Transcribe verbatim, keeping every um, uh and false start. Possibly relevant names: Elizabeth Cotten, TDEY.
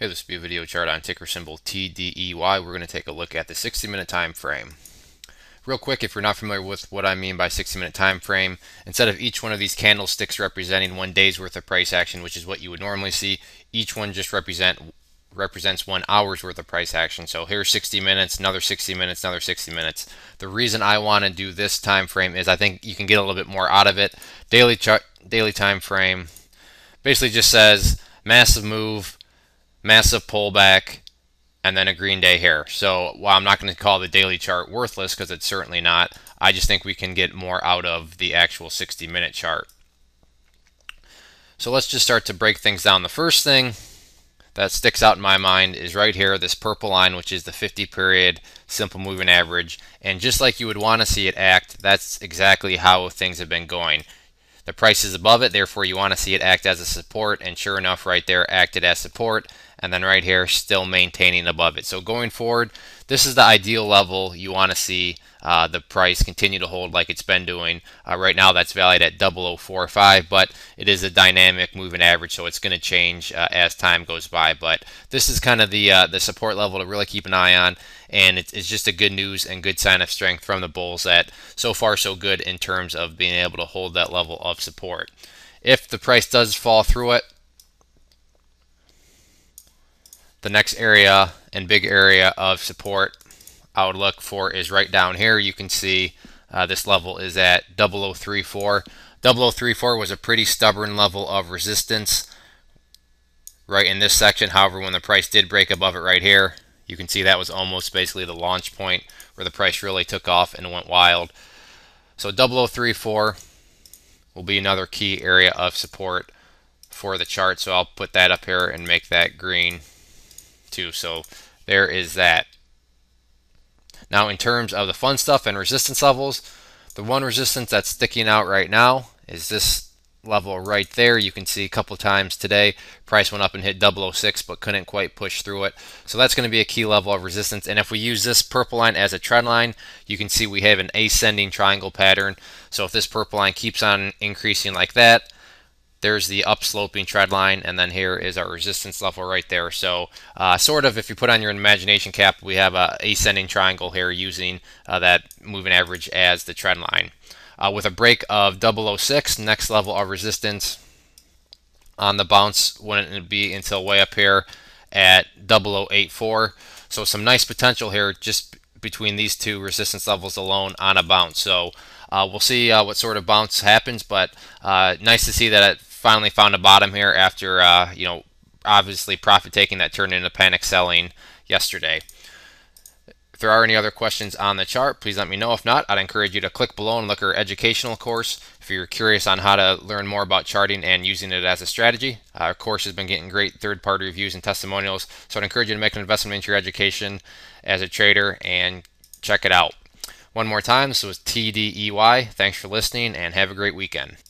Hey, this will be a video chart on ticker symbol T D E Y. We're going to take a look at the sixty minute time frame. Real quick, if you're not familiar with what I mean by sixty minute time frame, instead of each one of these candlesticks representing one day's worth of price action, which is what you would normally see, each one just represent represents one hour's worth of price action. So here's sixty minutes, another sixty minutes, another sixty minutes. The reason I want to do this time frame is I think you can get a little bit more out of it. Daily chart, daily time frame, basically just says massive move, massive pullback, and then a green day here. So while I'm not going to call the daily chart worthless, because it's certainly not, I just think we can get more out of the actual sixty minute chart. So let's just start to break things down. The first thing that sticks out in my mind is right here, this purple line, which is the fifty period simple moving average. And just like you would want to see it act, that's exactly how things have been going. The price is above it, therefore you want to see it act as a support, and sure enough right there acted as support, and then right here still maintaining above it. So going forward, this is the ideal level you want to see uh, the price continue to hold like it's been doing. Uh, right now that's valued at zero point zero four five, but it is a dynamic moving average, so it's going to change uh, as time goes by. But this is kind of the, uh, the support level to really keep an eye on, and it's, it's just a good news and good sign of strength from the bulls that so far so good in terms of being able to hold that level of support. If the price does fall through it, the next area and big area of support I would look for is right down here. You can see uh, this level is at zero point zero three four. zero point zero three four was a pretty stubborn level of resistance right in this section. However, when the price did break above it right here, you can see that was almost basically the launch point where the price really took off and went wild. So zero point zero three four will be another key area of support for the chart. So I'll put that up here and make that green too. So there is that. Now in terms of the fun stuff and resistance levels, the one resistance that's sticking out right now is this level right there. You can see a couple times today price went up and hit double oh six but couldn't quite push through it. So that's going to be a key level of resistance. And if we use this purple line as a trend line, you can see we have an ascending triangle pattern. So if this purple line keeps on increasing like that, there's the upsloping trend line, and then here is our resistance level right there. So uh, sort of, if you put on your imagination cap, we have a ascending triangle here using uh, that moving average as the trend line. Uh, with a break of double oh six, next level of resistance on the bounce wouldn't be until way up here at double oh eight four. So some nice potential here just between these two resistance levels alone on a bounce. So uh, we'll see uh, what sort of bounce happens, but uh, nice to see that it finally found a bottom here after, uh, you know, obviously profit taking that turned into panic selling yesterday. If there are any other questions on the chart, please let me know. If not, I'd encourage you to click below and look at our educational course if you're curious on how to learn more about charting and using it as a strategy. Our course has been getting great third-party reviews and testimonials, so I'd encourage you to make an investment into your education as a trader and check it out. One more time, this was T D E Y. Thanks for listening and have a great weekend.